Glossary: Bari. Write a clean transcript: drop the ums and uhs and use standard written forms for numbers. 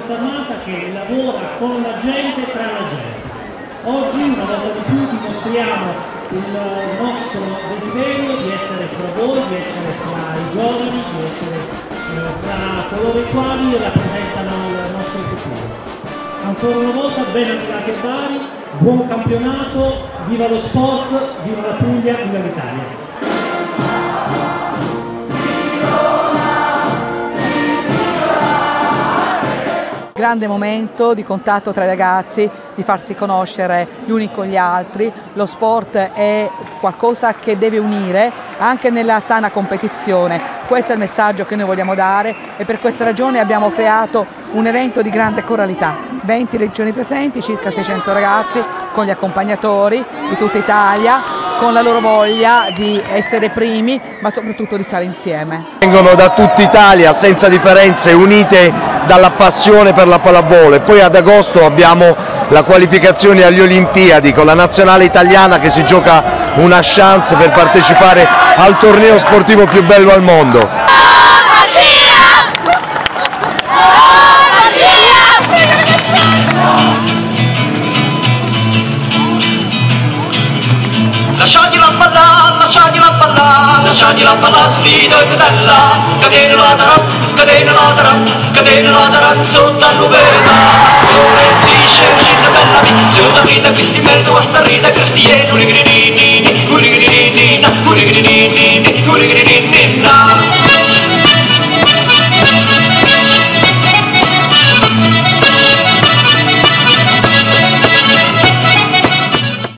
forza armata che lavora con la gente e tra la gente. Oggi una volta di più dimostriamo il nostro desiderio di essere fra voi, di essere fra i giovani, di essere fra coloro i quali rappresentano il nostro futuro. Ancora una volta ben arrivati a Bari, buon campionato, viva lo sport, viva la Puglia, viva l'Italia. Grande momento di contatto tra i ragazzi, di farsi conoscere gli uni con gli altri. Lo sport è qualcosa che deve unire anche nella sana competizione. Questo è il messaggio che noi vogliamo dare e per questa ragione abbiamo creato un evento di grande coralità. 20 legioni presenti, circa 600 ragazzi con gli accompagnatori di tutta Italia, con la loro voglia di essere primi, ma soprattutto di stare insieme. Vengono da tutta Italia, senza differenze, unite dalla passione per la pallavolo. E poi ad agosto abbiamo la qualificazione agli Olimpiadi con la nazionale italiana che si gioca una chance per partecipare al torneo sportivo più bello al mondo. Lasciati la palla, sfido e fedella, cadena la taran, sotto all'ubera. Ora dice uscita bella, sono rita, questi merda, questa rita, cristiano, urigrinina, urigrinina, urigrinina.